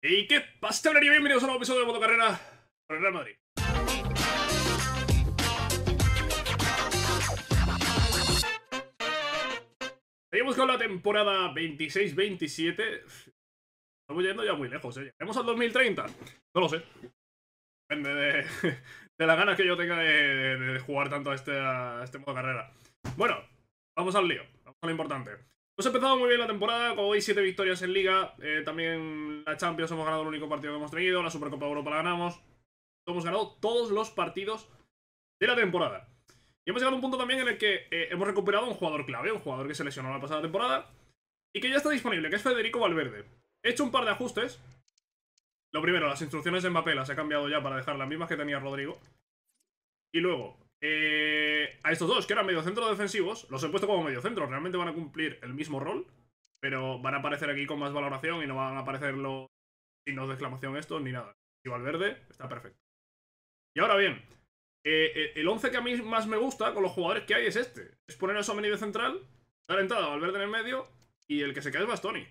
¿Y qué pasa, hablaría? Bienvenidos a un nuevo episodio de Motocarrera para el Real Madrid. Seguimos con la temporada 26-27. Estamos yendo ya muy lejos, ¿eh? ¿Llegamos al 2030? No lo sé. Depende de las ganas que yo tenga de jugar tanto a este Motocarrera. Bueno, vamos al lío. Vamos a lo importante. Hemos empezado muy bien la temporada, como veis 7 victorias en Liga, también la Champions hemos ganado el único partido que hemos tenido, la Supercopa de Europa la ganamos, hemos ganado todos los partidos de la temporada. Y hemos llegado a un punto también en el que hemos recuperado un jugador clave, un jugador que se lesionó la pasada temporada y que ya está disponible, que es Federico Valverde. He hecho un par de ajustes. Lo primero, las instrucciones de Mbappé las he cambiado ya para dejar las mismas que tenía Rodrigo. Y luego... a estos dos, que eran mediocentros defensivos, los he puesto como mediocentros. Realmente van a cumplir el mismo rol, pero van a aparecer aquí con más valoración y no van a aparecer los signos de exclamación estos ni nada. Y Valverde está perfecto. Y ahora bien, el 11 que a mí más me gusta con los jugadores que hay es este. Es poner a Tchouaméni de central, dar entrada a Valverde en el medio y el que se cae es Bastoni.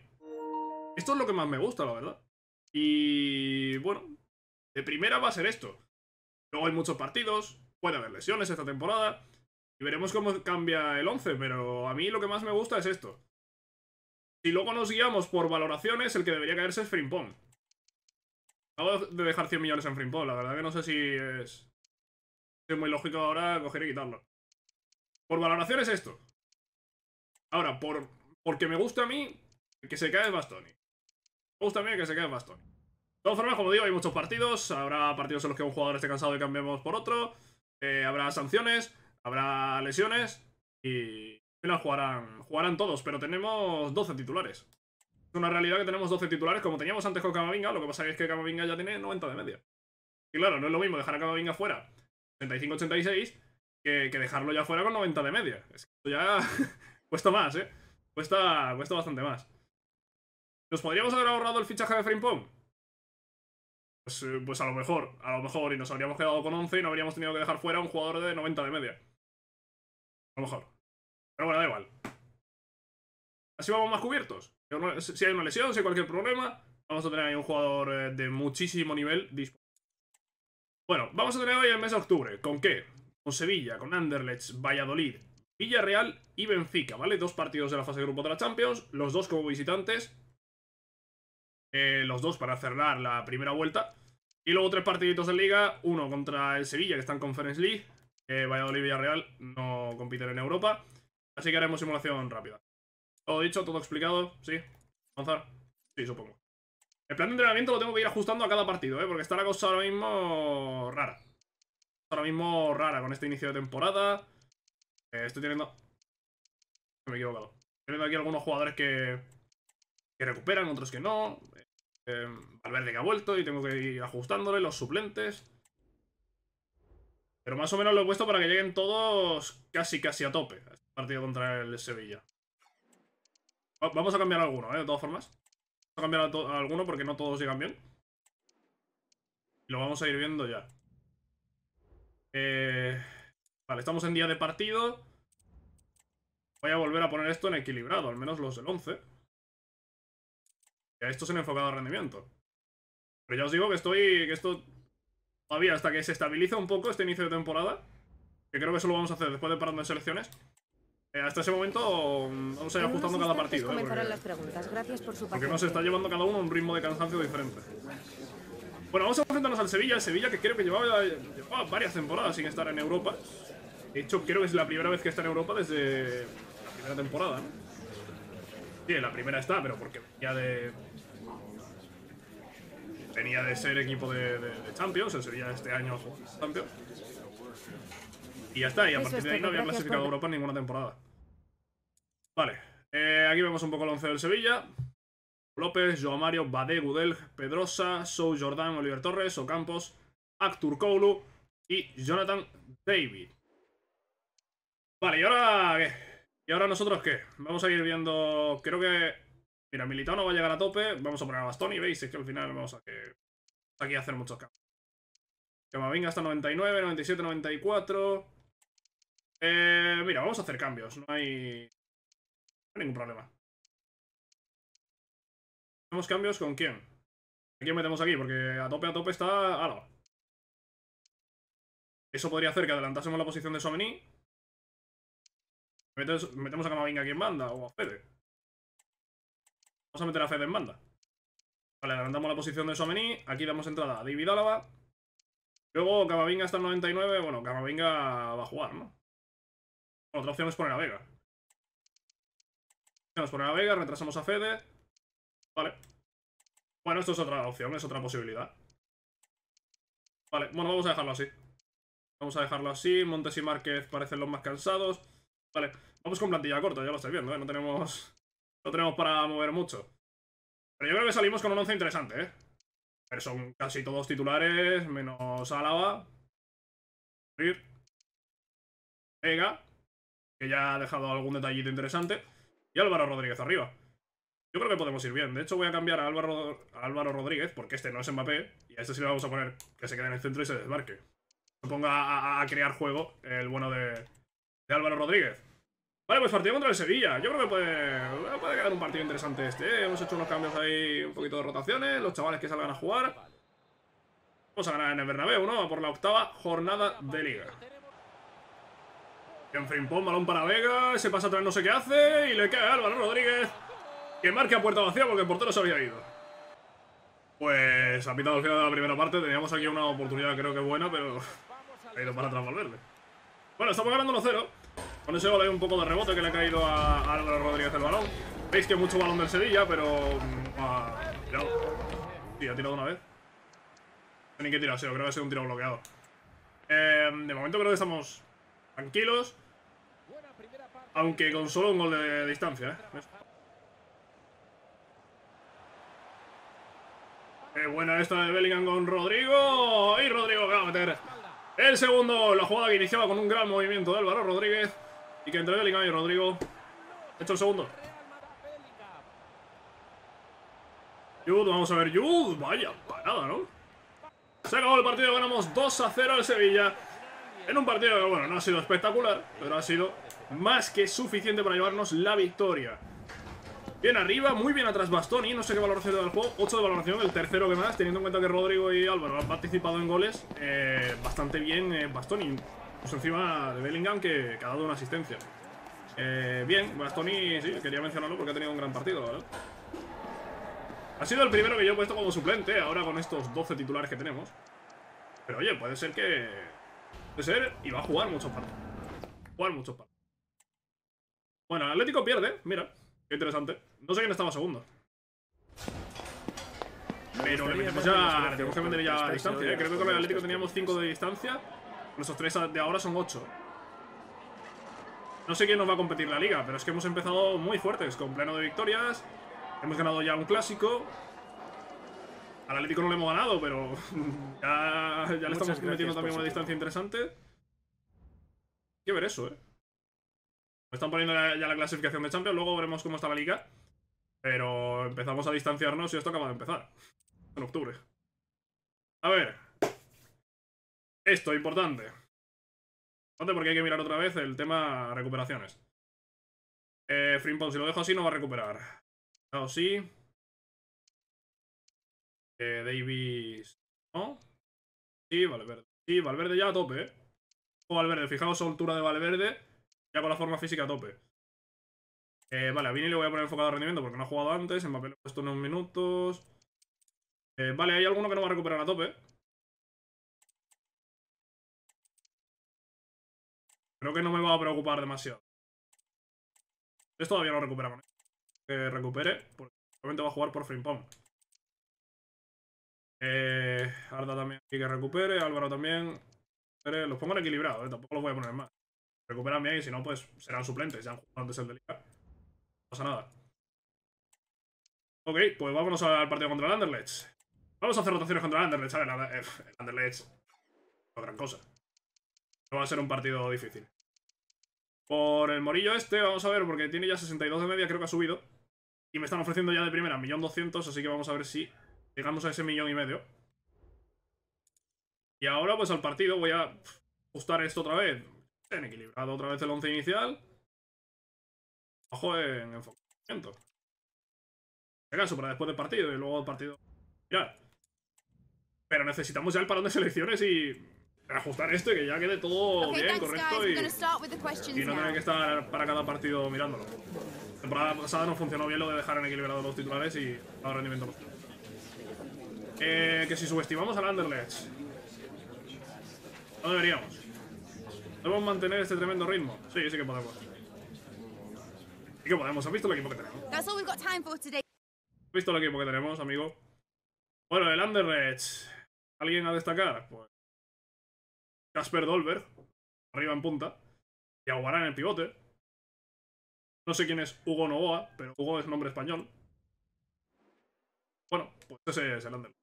Esto es lo que más me gusta, la verdad. Y bueno, de primera va a ser esto. Luego hay muchos partidos, puede haber lesiones esta temporada y veremos cómo cambia el 11, pero a mí lo que más me gusta es esto. Si luego nos guiamos por valoraciones, el que debería caerse es Frimpong. Acabo de dejar 100 millones en Frimpong, la verdad que no sé si es muy lógico ahora coger y quitarlo. Por valoraciones esto. Ahora, porque me gusta a mí, el que se cae es Bastoni. Me gusta a mí el que se cae es Bastoni. De todas formas, como digo, hay muchos partidos. Habrá partidos en los que un jugador esté cansado y cambiemos por otro. Habrá sanciones, habrá lesiones y al final jugarán todos, pero tenemos 12 titulares. Es una realidad que tenemos 12 titulares como teníamos antes con Kamavinga, lo que pasa es que Kamavinga ya tiene 90 de media. Y claro, no es lo mismo dejar a Kamavinga fuera 85-86 que dejarlo ya fuera con 90 de media. Es que esto ya cuesta más, ¿eh? Cuesta bastante más. ¿Nos podríamos haber ahorrado el fichaje de Frimpong? Pues a lo mejor, y nos habríamos quedado con 11 y no habríamos tenido que dejar fuera a un jugador de 90 de media. A lo mejor. Pero bueno, da igual. Así vamos más cubiertos. Si hay una lesión, si hay cualquier problema, vamos a tener ahí un jugador de muchísimo nivel disponible. Bueno, vamos a tener hoy el mes de octubre. ¿Con qué? Con Sevilla, con Anderlecht, Valladolid, Villarreal y Benfica, ¿vale? Dos partidos de la fase de grupo de la Champions, los dos como visitantes. Los dos para cerrar la primera vuelta. Y luego tres partiditos de Liga. Uno contra el Sevilla, que está en Conference League. Valladolid y Villarreal no compiten en Europa. Así que haremos simulación rápida. Todo dicho, todo explicado. ¿Sí? ¿Avanzar? Sí, supongo. El plan de entrenamiento lo tengo que ir ajustando a cada partido, porque está la cosa ahora mismo rara. Ahora mismo rara con este inicio de temporada. Estoy teniendo... Me he equivocado. Estoy teniendo aquí algunos jugadores que recuperan, otros que no. Valverde que ha vuelto y tengo que ir ajustándole los suplentes. Pero más o menos lo he puesto para que lleguen todos casi a tope a este partido contra el Sevilla. Vamos a cambiar alguno, de todas formas. Vamos a cambiar a alguno porque no todos llegan bien. Y lo vamos a ir viendo ya. Vale, estamos en día de partido. Voy a volver a poner esto en equilibrado, al menos los del 11. A esto se me ha enfocado al rendimiento. Pero ya os digo que esto todavía hasta que se estabiliza un poco este inicio de temporada, que creo que eso lo vamos a hacer después de parando de selecciones. Hasta ese momento vamos a ir ajustando cada partido, porque nos está llevando cada uno a un ritmo de cansancio diferente. Bueno, vamos a enfrentarnos al Sevilla. El Sevilla que creo que llevaba varias temporadas sin estar en Europa. De hecho, creo que es la primera vez que está en Europa desde la primera temporada, ¿no? Sí, la primera está, pero porque venía de ser equipo de Champions. El Sevilla este año jugó Champions. Y ya está, y a partir de ahí no había clasificado a Europa en ninguna temporada. Vale, aquí vemos un poco el once del Sevilla. López, Joao Mario, Badé, Gudel, Pedrosa, Sou Jordan, Oliver Torres, Ocampos, Actur Koulu y Jonathan David. Vale, ¿y ahora qué? ¿Y ahora nosotros qué? Vamos a ir viendo... Creo que... Mira, Militão no va a llegar a tope. Vamos a poner a Bastoni, ¿veis? Es que al final vamos a que... Aquí a hacer muchos cambios. Kamavinga está 99, 97, 94... mira, vamos a hacer cambios. No hay ningún problema. ¿Hacemos cambios con quién? quién metemos aquí? Porque a tope está Álava. Eso podría hacer que adelantásemos la posición de Tchouaméni. Metemos a Kamavinga aquí en banda o a Fede. Vamos a meter a Fede en banda. Vale, adelantamos la posición de Tchouaméni. Aquí damos entrada a David Alaba. Luego Kamavinga está en 99. Bueno, Kamavinga va a jugar, ¿no? Bueno, otra opción es poner a Vega. Vamos a poner a Vega, retrasamos a Fede. Vale. Bueno, esto es otra opción, es otra posibilidad. Vale, bueno, vamos a dejarlo así. Vamos a dejarlo así. Montes y Márquez parecen los más cansados. Vale, vamos con plantilla corta, ya lo estáis viendo, ¿eh? No tenemos para mover mucho. Pero yo creo que salimos con un 11 interesante, ¿eh? Pero son casi todos titulares, menos Álava. Vega, que ya ha dejado algún detallito interesante. Y Álvaro Rodríguez arriba. Yo creo que podemos ir bien. De hecho, voy a cambiar a Álvaro Rodríguez, porque este no es Mbappé. Y a este sí le vamos a poner que se quede en el centro y se desmarque. No ponga a crear juego el bueno de Álvaro Rodríguez. Vale, pues partido contra el Sevilla. Yo creo que puede quedar un partido interesante este. Hemos hecho unos cambios ahí, un poquito de rotaciones. Los chavales que salgan a jugar. Vamos a ganar en el Bernabéu, ¿no? Por la 8ª jornada de Liga. En Frimpong, balón para Vega. Se pasa atrás, no sé qué hace. Y le cae a Álvaro Rodríguez, que marca puerta vacía porque el portero se había ido. Pues ha pitado el final de la primera parte. Teníamos aquí una oportunidad creo que buena, pero ha ido para atrás Valverde. Bueno, estamos ganando 1-0. Con ese gol hay un poco de rebote que le ha caído a Álvaro Rodríguez el balón. Veis que mucho balón del Sevilla, pero... sí, ha tirado una vez. Ni que tirar, sí, creo que ha sido un tiro bloqueado. De momento creo que estamos tranquilos. Aunque con solo un gol de distancia, ¿eh? Buena esta de Bellingham con Rodrigo. Y Rodrigo que va a meter el segundo. La jugada que iniciaba con un gran movimiento de Álvaro Rodríguez. Y que entre Bellingham y Rodrigo ha hecho el segundo. Jude, vamos a ver. Jude, vaya parada, ¿no? Se acabó el partido. Ganamos 2-0 al Sevilla. En un partido que, bueno, no ha sido espectacular, pero ha sido más que suficiente para llevarnos la victoria. Bien arriba, muy bien atrás Bastoni. No sé qué valoración del juego, 8 de valoración, el tercero que más. Teniendo en cuenta que Rodrigo y Álvaro han participado en goles, bastante bien Bastoni. Pues encima de Bellingham, que ha dado una asistencia. Bien, Bastoni, sí, quería mencionarlo porque ha tenido un gran partido, ¿verdad? Ha sido el primero que yo he puesto como suplente, ahora con estos 12 titulares que tenemos. Pero oye, puede ser que... puede ser, y va a jugar muchos partidos. Bueno, el Atlético pierde, mira. Qué interesante. No sé quién estaba segundo. Pero le metemos ya... tenemos que meter ya a distancia, ¿eh? Creo que con el Atlético teníamos 5 de distancia. Nuestros 3 de ahora son 8. No sé quién nos va a competir la liga, pero es que hemos empezado muy fuertes, con pleno de victorias. Hemos ganado ya un clásico. Al Atlético no le hemos ganado, pero ya le estamos metiendo también una distancia interesante. Hay que ver eso, ¿eh? Están poniendo ya la clasificación de Champions. Luego veremos cómo está la liga. Pero empezamos a distanciarnos y esto acaba de empezar. En octubre. A ver. Esto, importante. Importante porque hay que mirar otra vez el tema recuperaciones. Frimpong, si lo dejo así, no va a recuperar. Claro, sí. Davis. ¿No? Sí, Valverde. Sí, Valverde ya a tope, ¿eh? O Valverde, fijaos, soltura de Valverde. Ya con la forma física a tope. Vale, a Vini le voy a poner enfocado de rendimiento porque no ha jugado antes. En papel le he puesto unos minutos. Vale, hay alguno que no va a recuperar a tope. Creo que no me va a preocupar demasiado. Esto todavía no recuperamos. Que recupere, porque probablemente va a jugar por Frimpong. Arda también aquí que recupere. Álvaro también. Los pongo en equilibrado, tampoco los voy a poner más. Recuperan bien y si no, pues serán suplentes. Ya han jugado antes el de Liga. No pasa nada. Ok, pues vámonos al partido contra el Anderlecht. Vamos a hacer rotaciones contra el Anderlecht. A ver, el Anderlecht no es gran cosa. No va a ser un partido difícil. Por el Morillo este, vamos a ver, porque tiene ya 62 de media, creo que ha subido. Y me están ofreciendo ya de primera 1.200.000, así que vamos a ver si llegamos a ese 1.500.000. Y ahora, pues al partido voy a ajustar esto otra vez. En equilibrado otra vez el 11 inicial. Ojo en enfocamiento. En caso para después del partido y luego el partido. Mirad, Pero necesitamos ya el parón de selecciones y ajustar esto y que ya quede todo bien, correcto, y no tener que estar para cada partido mirándolo. La temporada pasada no funcionó bien lo de dejar en equilibrado los titulares y ahora rendimiento. Que si subestimamos al Anderlecht, no deberíamos. ¿Podemos mantener este tremendo ritmo? Sí, sí que podemos. Sí que podemos. ¿Has visto el equipo que tenemos? ¿Has visto el equipo que tenemos, amigo? Bueno, el Anderlecht. ¿Alguien a destacar? Pues Casper Dolberg, arriba en punta. Y Aguarán en el pivote. No sé quién es Hugo Novoa, pero Hugo es nombre español. Bueno, pues ese es el Anderlecht.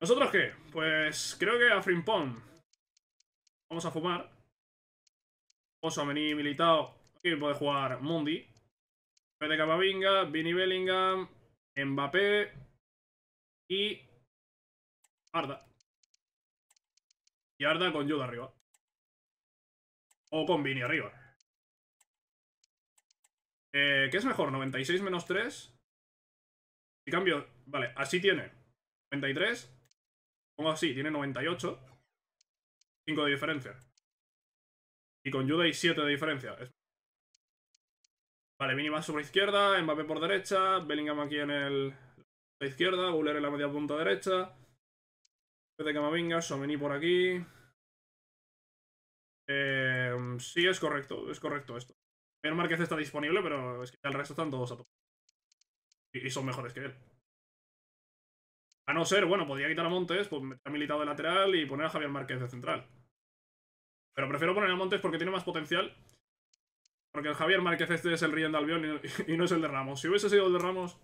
¿Nosotros qué? Pues creo que a Frimpong. Vamos a fumar. Vamos a venir Militao. Aquí puede jugar Mundi. Fede Kamavinga, Vini Bellingham, Mbappé y Arda. Y Arda con Jude arriba. O con Vini arriba. ¿Qué es mejor? 96 menos 3. Si cambio... Vale, así tiene 93. Pongo así, tiene 98. 5 de diferencia. Y con Jude hay 7 de diferencia. Vale, Vini más sobre izquierda, Mbappé por derecha, Bellingham aquí en el... la izquierda, Guler en la media punta derecha, Fede Kamavinga, Tchouaméni por aquí. Sí, es correcto esto. El Márquez está disponible, pero es que el resto están todos a tope. Y son mejores que él. A no ser, bueno, podría quitar a Montes, pues meter a Militao de lateral y poner a Javier Márquez de central. Pero prefiero poner a Montes porque tiene más potencial. Porque el Javier Márquez este es el Rillén de Albión y no es el de Ramos. Si hubiese sido el de Ramos,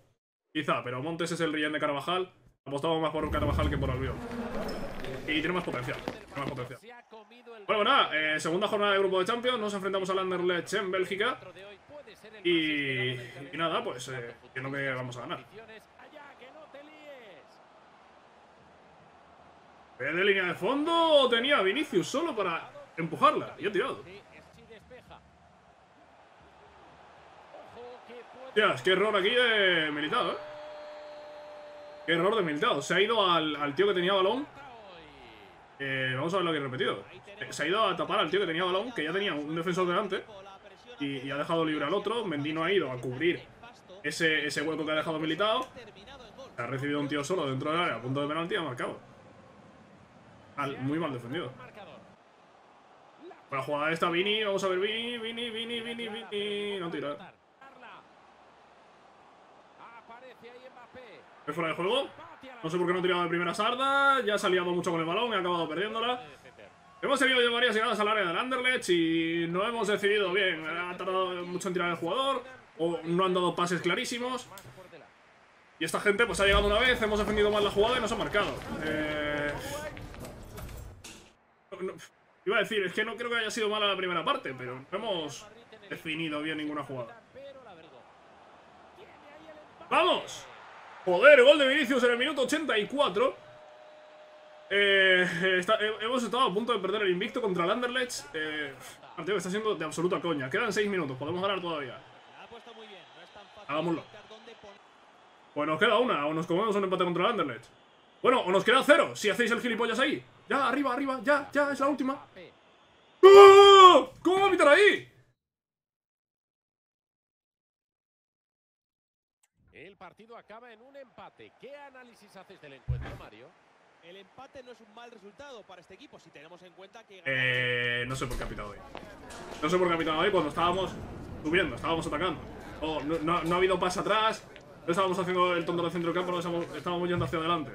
quizá, pero Montes es el Rillén de Carvajal. Apostamos más por Carvajal que por Albión. Y tiene más potencial. Bueno, nada, segunda jornada de grupo de Champions. Nos enfrentamos al Anderlecht en Bélgica. Y nada, pues creo que vamos a ganar. De línea de fondo tenía Vinicius solo para empujarla y ha tirado. Dios, qué error aquí de Militao, ¿eh? Qué error de Militao. Se ha ido al tío que tenía balón. Vamos a ver lo que he repetido. Se ha ido a tapar al tío que tenía balón, que ya tenía un defensor delante. Y ha dejado libre al otro. Mendino ha ido a cubrir ese hueco que ha dejado Militao. Ha recibido un tío solo dentro del área a punto de penalti y ha marcado. Muy mal defendido. Para jugada esta, Vini, vamos a ver, Vini. No tira. ¿Es fuera de juego? No sé por qué no tiraba de primera Sarda. Ya se ha liado mucho con el balón, he acabado perdiéndola. Hemos tenido ya varias llegadas al área del Anderlecht y no hemos decidido bien. Ha tardado mucho en tirar el jugador o no han dado pases clarísimos. Y esta gente pues ha llegado una vez, hemos defendido mal la jugada y nos ha marcado. No, iba a decir, es que no creo que haya sido mala la primera parte, pero no hemos definido bien ninguna jugada. ¡Vamos! Joder, gol de Vinicius en el minuto 84. Hemos estado a punto de perder el invicto contra el Anderlecht. Partido que está siendo de absoluta coña. Quedan 6 minutos, podemos ganar todavía. Hagámoslo. Pues nos queda una, o nos comemos un empate contra el Anderlecht. Bueno, o nos queda 0, si hacéis el gilipollas ahí. Ya, arriba, arriba, ya, ya, es la última. ¡Oh! ¿Cómo va a pitar ahí? El partido acaba en un empate. ¿Qué análisis haces del encuentro, Mario? El empate no es un mal resultado para este equipo si tenemos en cuenta que... no sé por qué ha pitado ahí. No sé por qué ha pitado ahí cuando estábamos subiendo, estábamos atacando. Oh, no ha habido pase atrás. No estábamos haciendo el tonto del centro del campo, no estábamos yendo hacia adelante.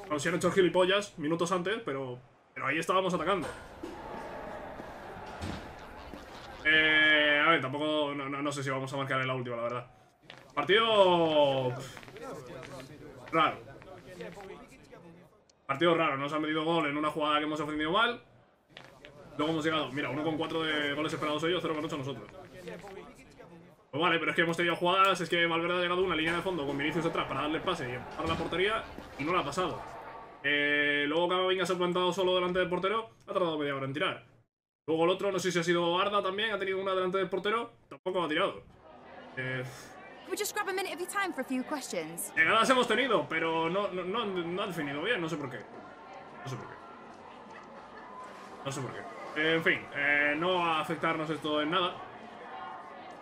Bueno, si han hecho gilipollas minutos antes, pero ahí estábamos atacando. A ver, tampoco... No sé si vamos a marcar en la última, la verdad. Partido... raro. Partido raro, nos han metido gol en una jugada que hemos ofendido mal. Luego hemos llegado, mira, 1,4 de goles esperados ellos, 0,8 nosotros. Pues vale, pero es que hemos tenido jugadas, es que Valverde ha llegado a una línea de fondo con Vinicius atrás para darle el pase y empujar la portería y no la ha pasado. Luego Camavinga se ha plantado solo delante del portero, ha tardado media hora en tirar. Luego el otro, no sé si ha sido Arda también, ha tenido una delante del portero, tampoco ha tirado. Llegadas hemos tenido, pero no han definido bien, no sé por qué. No sé por qué. No sé por qué. En fin, no va a afectarnos esto en nada.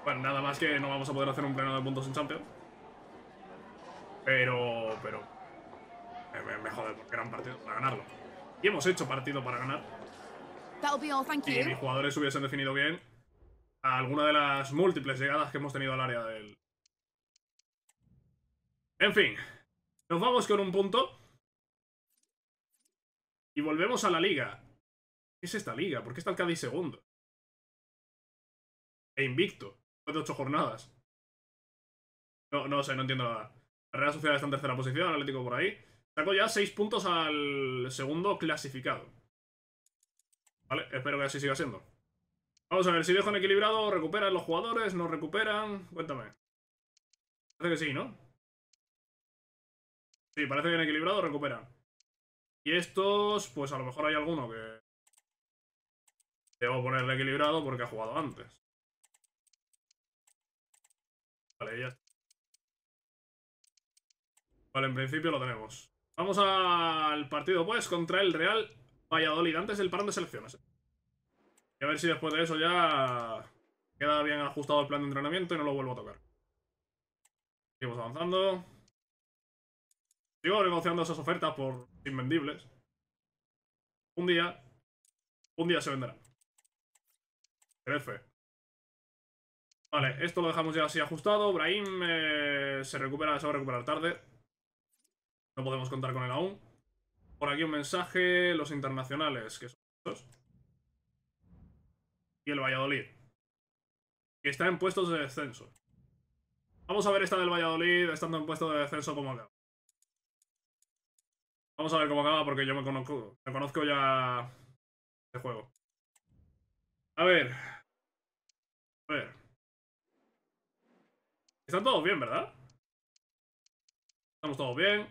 Bueno, nada más que no vamos a poder hacer un pleno de puntos en Champions. Pero... me jode porque era un partido para ganarlo. Y hemos hecho partido para ganar. Si mis jugadores hubiesen definido bien alguna de las múltiples llegadas que hemos tenido al área del... En fin, nos vamos con un punto. Y volvemos a la liga. ¿Qué es esta liga? ¿Por qué está el Cádiz segundo? E invicto. Después de 8 jornadas. No sé, no entiendo nada. La Real Sociedad está en tercera posición, el Atlético por ahí. Sacó ya 6 puntos al segundo clasificado. Vale, espero que así siga siendo. Vamos a ver, si dejan equilibrado, recuperan los jugadores, no recuperan... Cuéntame. Parece que sí, ¿no? Sí, parece bien equilibrado, recuperan. Y estos, pues a lo mejor hay alguno que... Debo ponerle equilibrado porque ha jugado antes. Vale, ya está. Vale, en principio lo tenemos. Vamos al partido, pues, contra el Real Valladolid, antes del parón de selecciones. Y a ver si después de eso ya queda bien ajustado el plan de entrenamiento y no lo vuelvo a tocar. Seguimos avanzando. Sigo negociando esas ofertas por invendibles. Un día se venderá. Tened fe. Vale, esto lo dejamos ya así ajustado. Brahim se va a recuperar tarde. No podemos contar con él aún. Por aquí un mensaje. Los internacionales, que son estos. Y el Valladolid, que está en puestos de descenso. Vamos a ver esta del Valladolid estando en puestos de descenso cómo acaba. Vamos a ver cómo acaba porque yo me conozco ya este juego. A ver. Están todos bien, ¿verdad? Estamos todos bien.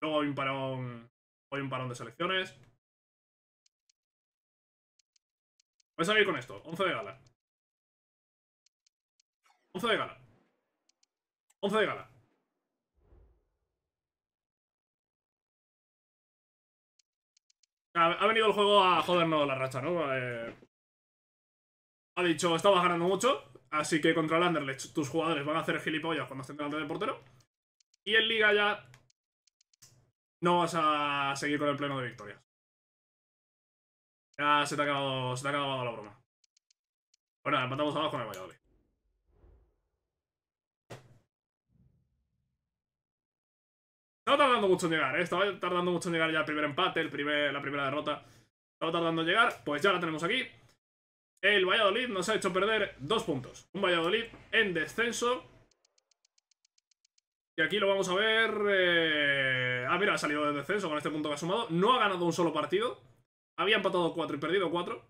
Luego hay un parón de selecciones. Voy a salir con esto, 11 de gala. 11 de gala. 11 de gala. Ha venido el juego a jodernos la racha, ¿no? Ha dicho, estabas ganando mucho, así que contra el Anderlecht tus jugadores van a hacer gilipollas cuando estén delante del portero. Y en Liga ya no vas a seguir con el pleno de victorias. Ya se te ha acabado la broma. Pues nada, empatamos abajo con el Valladolid. Estaba tardando mucho en llegar, ¿eh? Estaba tardando mucho en llegar ya el primer empate, la primera derrota. Estaba tardando en llegar, pues ya la tenemos aquí. El Valladolid nos ha hecho perder 2 puntos. Un Valladolid en descenso. Y aquí lo vamos a ver... mira, ha salido del descenso con este punto que ha sumado. No ha ganado un solo partido. Había empatado 4 y perdido 4.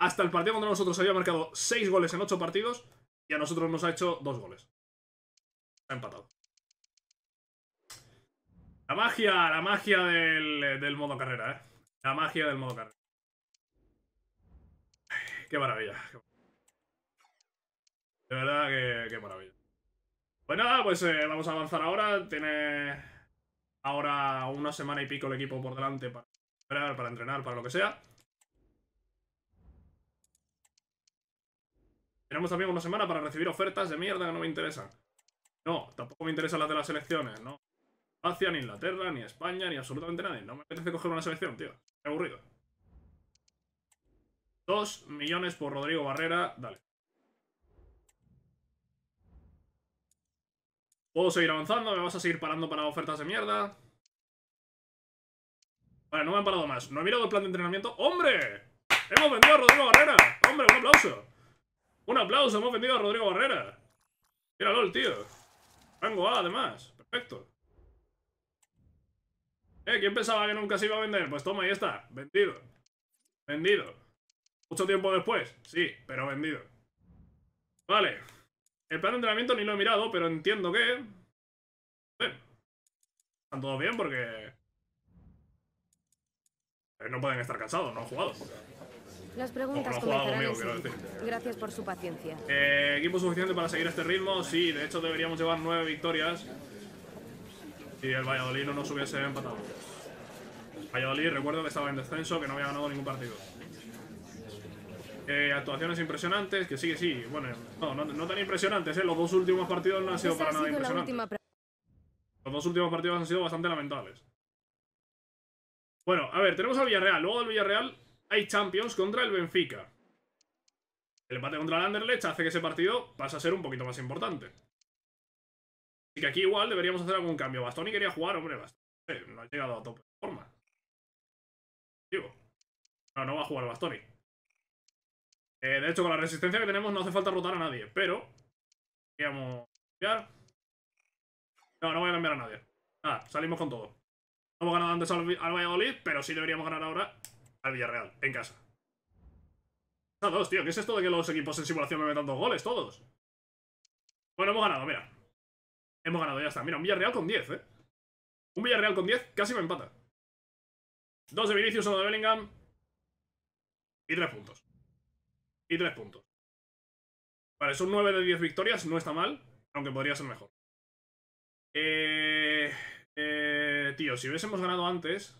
Hasta el partido contra nosotros había marcado 6 goles en 8 partidos. Y a nosotros nos ha hecho 2 goles. Ha empatado. La magia del modo carrera, ¿eh? La magia del modo carrera. Ay, qué maravilla. De verdad que qué maravilla. Pues nada, pues vamos a avanzar ahora. Tiene ahora una semana y pico el equipo por delante para entrenar, para lo que sea. Tenemos también una semana para recibir ofertas de mierda que no me interesan. No, tampoco me interesan las de las selecciones, ¿no? Hacia ni Inglaterra, ni España, ni absolutamente nadie. No me apetece coger una selección, tío. Qué aburrido. 2 millones por Rodrigo Barrera. Dale. Puedo seguir avanzando, me vas a seguir parando para ofertas de mierda. Vale, no me han parado más. No he mirado el plan de entrenamiento. ¡Hombre! ¡Hemos vendido a Rodrigo Barrera! ¡Hombre, un aplauso! ¡Un aplauso! ¡Hemos vendido a Rodrigo Barrera! ¡Míralo, el tío! Rango A, además. Perfecto. ¿Quién pensaba que nunca se iba a vender? Pues toma, ahí está. Vendido. Vendido. Mucho tiempo después. Sí, pero vendido. Vale. El plan de entrenamiento ni lo he mirado, pero entiendo que... Bueno. Están todos bien porque... No pueden estar cansados, no han jugado. Las preguntas comenzarán enseguida. Gracias por su paciencia. ¿Equipo suficiente para seguir este ritmo? Sí, de hecho deberíamos llevar 9 victorias. si el Valladolid no nos hubiese empatado. Valladolid, recuerdo que estaba en descenso, que no había ganado ningún partido. Actuaciones impresionantes, que sí, que sí. Bueno, no tan impresionantes, ¿eh? Los dos últimos partidos no han sido para nada impresionantes. Los dos últimos partidos han sido bastante lamentables. Bueno, a ver, tenemos al Villarreal. Luego del Villarreal hay Champions contra el Benfica. El empate contra el Anderlecht hace que ese partido pase a ser un poquito más importante. Así que aquí igual deberíamos hacer algún cambio. Bastoni quería jugar, hombre, Bastoni no ha llegado a tope de forma. Digo, no va a jugar Bastoni. De hecho, con la resistencia que tenemos no hace falta rotar a nadie, pero... Queríamos cambiar. No voy a cambiar a nadie. Nada, salimos con todo. No hemos ganado antes al Valladolid, pero sí deberíamos ganar ahora al Villarreal, en casa. A dos, tío. ¿Qué es esto de que los equipos en simulación me metan dos goles, todos? Bueno, hemos ganado, mira. Hemos ganado, ya está. Mira, un Villarreal con 10, ¿eh? Un Villarreal con 10 casi me empata. 2 de Vinicius, 1 de Bellingham. Y 3 puntos. Y 3 puntos. Vale, son 9 de 10 victorias. No está mal, aunque podría ser mejor. Tío, si hubiésemos ganado antes...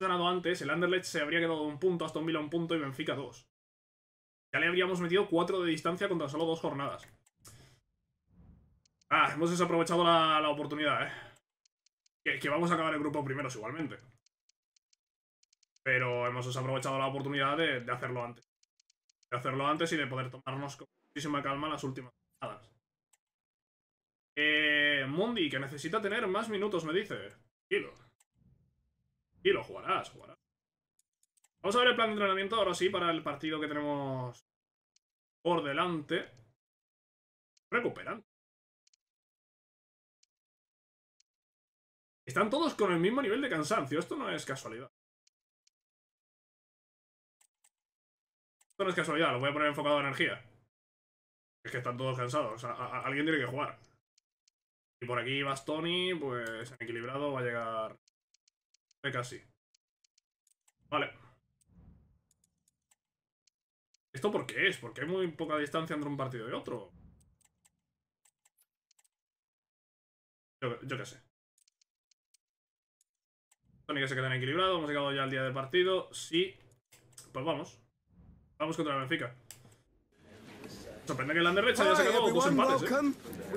el Anderlecht se habría quedado un punto, Aston Villa un punto y Benfica 2. Ya le habríamos metido 4 de distancia con tan solo 2 jornadas. Ah, hemos desaprovechado la oportunidad, ¿eh? Que vamos a acabar el grupo primeros igualmente. Pero hemos desaprovechado la oportunidad de hacerlo antes. De hacerlo antes y de poder tomarnos con muchísima calma las últimas jornadas. Mundi, que necesita tener más minutos, me dice. Y lo jugarás. Vamos a ver el plan de entrenamiento ahora sí para el partido que tenemos por delante. Recuperan. Están todos con el mismo nivel de cansancio. Esto no es casualidad. Esto no es casualidad. Lo voy a poner enfocado a energía. Es que están todos cansados. O sea, alguien tiene que jugar. Y por aquí Bastoni, pues en equilibrado va a llegar... casi. Vale. ¿Esto por qué es? Porque hay muy poca distancia entre un partido y otro. Yo qué sé. Tony que se quedan equilibrados. Hemos llegado ya al día del partido. Sí. Pues vamos. Vamos contra el Benfica. Sorprende que el Anderlecht haya sacado dos empates, ¿eh?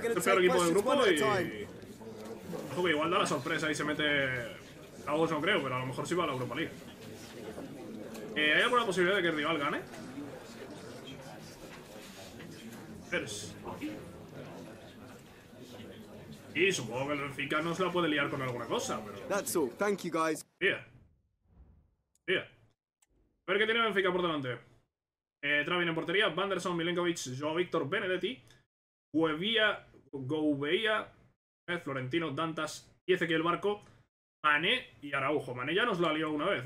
Es el peor equipo del grupo y... Ojo que igual da la sorpresa y se mete... A vos no creo, pero a lo mejor sí va a la Europa League. ¿Hay alguna posibilidad de que el rival gane? Pers. Y supongo que el Benfica no se la puede liar con alguna cosa, pero... That's all. Thank you, guys. A ver qué tiene Benfica por delante. Travin en portería, Vanderson, Milenkovic, Joao Víctor, Benedetti, Huevía, Gouveia, Florentino, Dantas y Ezequiel Barco, Mané y Araujo. Mané ya nos la lió una vez,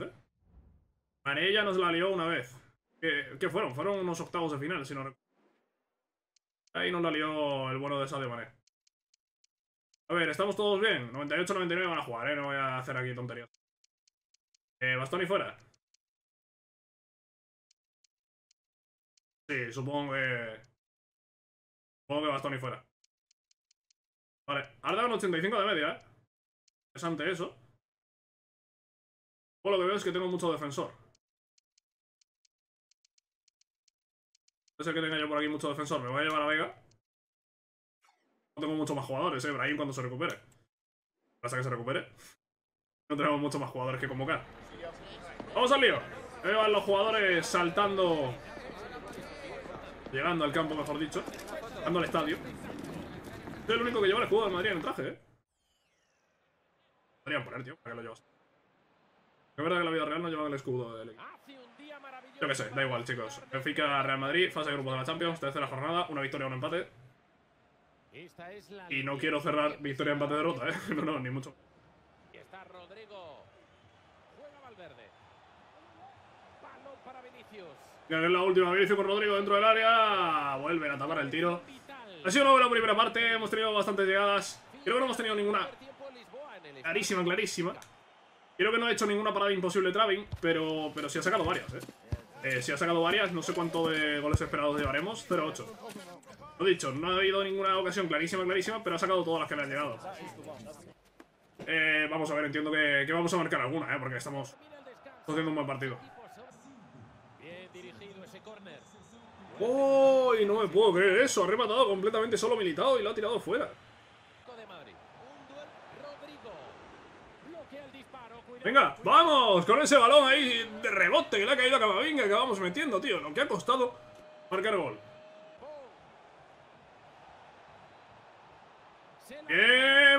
¿eh? ¿Qué fueron? Fueron unos octavos de final, si no recuerdo. Ahí nos la lió el bueno de esa de Mané. A ver, ¿estamos todos bien? 98-99 van a jugar, ¿eh? No voy a hacer aquí tonterías. Bastoni fuera. Sí, supongo que... Bastoni fuera. Vale, Arda con 85 de media, ¿eh? Interesante eso. Lo que veo es que tengo mucho defensor. No sé que tenga yo por aquí mucho defensor. Me voy a llevar a Vega. No tengo muchos más jugadores, Brahim cuando se recupere. Hasta que se recupere. No tenemos muchos más jugadores que convocar. ¡Vamos al lío! Ahí van los jugadores saltando. Llegando al campo, mejor dicho. Llegando al estadio. Soy el único que lleva el escudo del Madrid en el traje, Podrían poner, tío, para que lo llevas. Es verdad que la vida real no lleva el escudo del equipo. Yo qué sé, da igual, chicos. Benfica, Real Madrid, fase de grupos de la Champions, tercera jornada, una victoria, un empate. Y no quiero cerrar victoria, empate, derrota, No, ni mucho. Y está Rodrigo. Juega Valverde. Balón para Vinicius. Gané la última, Vinicius con Rodrigo dentro del área. Vuelven a tapar el tiro. Ha sido una buena primera parte, hemos tenido bastantes llegadas. Creo que no hemos tenido ninguna... Clarísima. Creo que no ha hecho ninguna parada imposible Travin, pero sí ha sacado varias, sí ha sacado varias. No sé cuánto de goles esperados llevaremos. 0-8. Lo dicho, no ha habido ninguna ocasión clarísima, clarísima, pero ha sacado todas las que le han llegado. Vamos a ver, entiendo que vamos a marcar alguna, porque estamos haciendo un buen partido. ¡Uy! No me puedo creer eso. Ha rematado completamente solo Militão y lo ha tirado fuera. Venga, vamos con ese balón ahí de rebote que le ha caído a Kamavinga, que vamos metiendo, tío. Lo que ha costado marcar gol.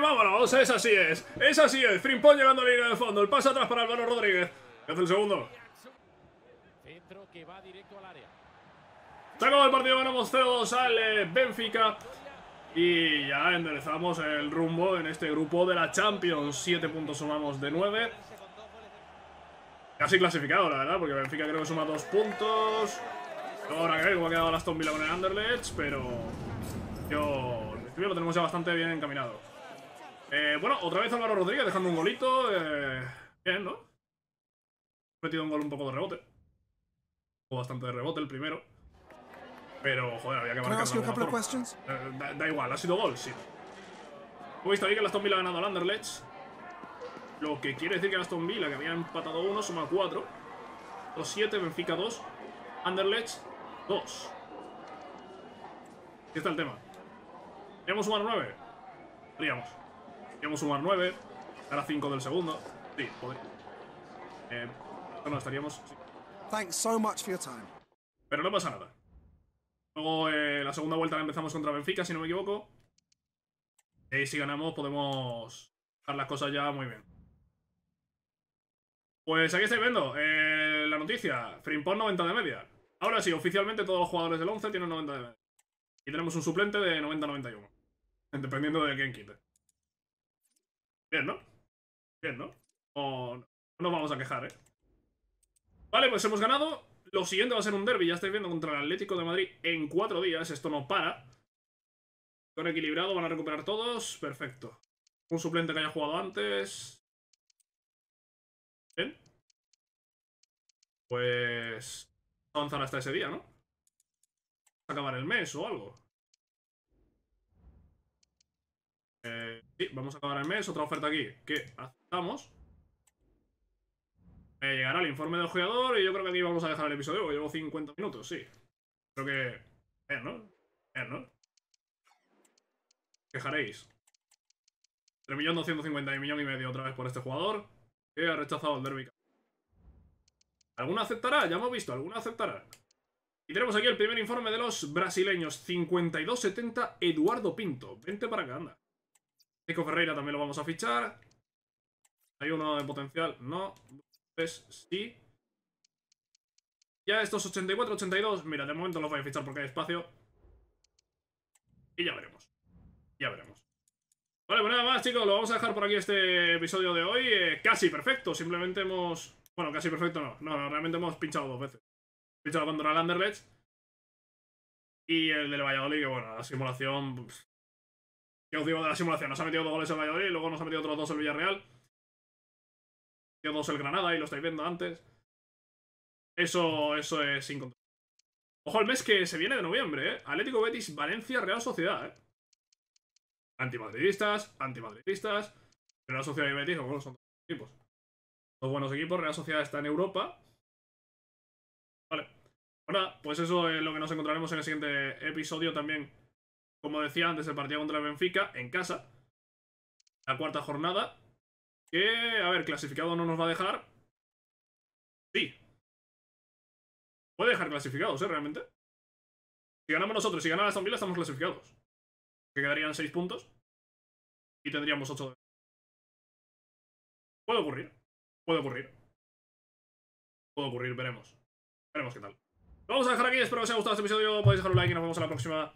Vámonos, esa sí es. Esa sí es. Frimpong llegando a la línea de fondo. El pase atrás para Álvaro Rodríguez. ¿Qué hace el segundo? Se acaba el partido, ganamos 0-2 al Benfica. Y ya enderezamos el rumbo en este grupo de la Champions. 7 puntos sumamos de 9. Casi clasificado, la verdad, porque Benfica creo que suma 2 puntos. Ahora creo que ha quedado el Aston Villa con el Anderlecht, pero yo lo tenemos ya bastante bien encaminado. Bueno, otra vez Álvaro Rodríguez dejando un golito. Bien, ¿no? He metido un gol un poco de rebote. O bastante de rebote el primero. Pero, joder, había que marcar de alguna forma. Da igual, ha sido gol, sí. He visto ahí que el Aston Villa ha ganado al Anderlecht. Lo que quiere decir que el Aston Villa, que había empatado 1, suma 4. 2-7, Benfica 2. Anderlecht 2. Aquí está el tema. ¿Queríamos sumar 9? Podríamos. Queríamos sumar 9. Ahora 5 del segundo. Sí, joder. No, estaríamos... Sí. Thanks so much for your time. Pero no pasa nada. Luego la segunda vuelta la empezamos contra Benfica, si no me equivoco. Y si ganamos podemos dejar las cosas ya muy bien. Pues aquí estáis viendo la noticia. Frimpong 90 de media. Ahora sí, oficialmente todos los jugadores del 11 tienen 90 de media. Y tenemos un suplente de 90-91. Dependiendo de quién quite. Bien, ¿no? Bien, ¿no? O no nos vamos a quejar, ¿eh? Vale, pues hemos ganado. Lo siguiente va a ser un derbi, ya estáis viendo, contra el Atlético de Madrid en 4 días. Esto no para. Con equilibrado, van a recuperar todos. Perfecto. Un suplente que haya jugado antes. Bien. Pues... avanzar hasta ese día, ¿no? Acabar el mes o algo. Sí, vamos a acabar el mes. Otra oferta aquí que aceptamos. Llegará el informe del jugador y yo creo que aquí vamos a dejar el episodio porque llevo 50 minutos, sí. Creo que... ¿no? ¿no? Quejaréis. 3.250.000 y $1,5 millones otra vez por este jugador que ha rechazado el derbi. ¿Alguna aceptará? Ya hemos visto, alguna aceptará. Y tenemos aquí el primer informe de los brasileños. 52-70, Eduardo Pinto. Vente para acá, anda. Nico Ferreira también lo vamos a fichar. Hay uno de potencial, no... Pues sí. Ya estos 84-82. Mira, de momento los voy a fichar porque hay espacio. Y ya veremos. Ya veremos. Vale, pues nada más, chicos. Lo vamos a dejar por aquí este episodio de hoy. Casi perfecto. Simplemente hemos... Bueno, casi perfecto no. No, realmente hemos pinchado 2 veces. Pinchado contra el Anderlecht. Y el del Valladolid, que bueno, la simulación... ¿Qué os digo de la simulación? Nos ha metido 2 goles el Valladolid y luego nos ha metido otros 2 el Villarreal. 2 el Granada y lo estáis viendo antes. Eso es sin control. Ojo al mes que se viene de noviembre, ¿eh? Atlético Betis, Valencia, Real Sociedad, ¿eh? Antimadridistas, antimadridistas. Real Sociedad y Betis, bueno, son 2 equipos. 2 buenos equipos, Real Sociedad está en Europa. Vale. Bueno, pues eso es lo que nos encontraremos en el siguiente episodio también. Como decía antes, el partido contra el Benfica, en casa. La 4ª jornada. Que, a ver, clasificado no nos va a dejar. Sí. Puede dejar clasificados, ¿eh? Realmente. Si ganamos nosotros, si gana el Aston Villa, estamos clasificados. Que quedarían 6 puntos. Y tendríamos 8 de... Puede ocurrir. Puede ocurrir. Puede ocurrir, veremos. Veremos qué tal. Lo vamos a dejar aquí, espero que os haya gustado este episodio. Podéis dejar un like y nos vemos en la próxima.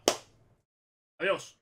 Adiós.